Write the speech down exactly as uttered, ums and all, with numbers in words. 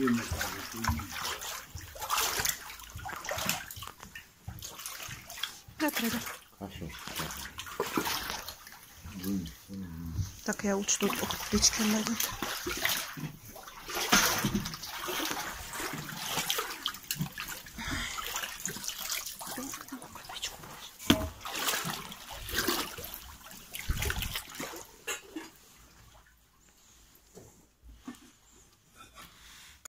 сильно кажется. Хорошо. Так я лучше тут печки надо.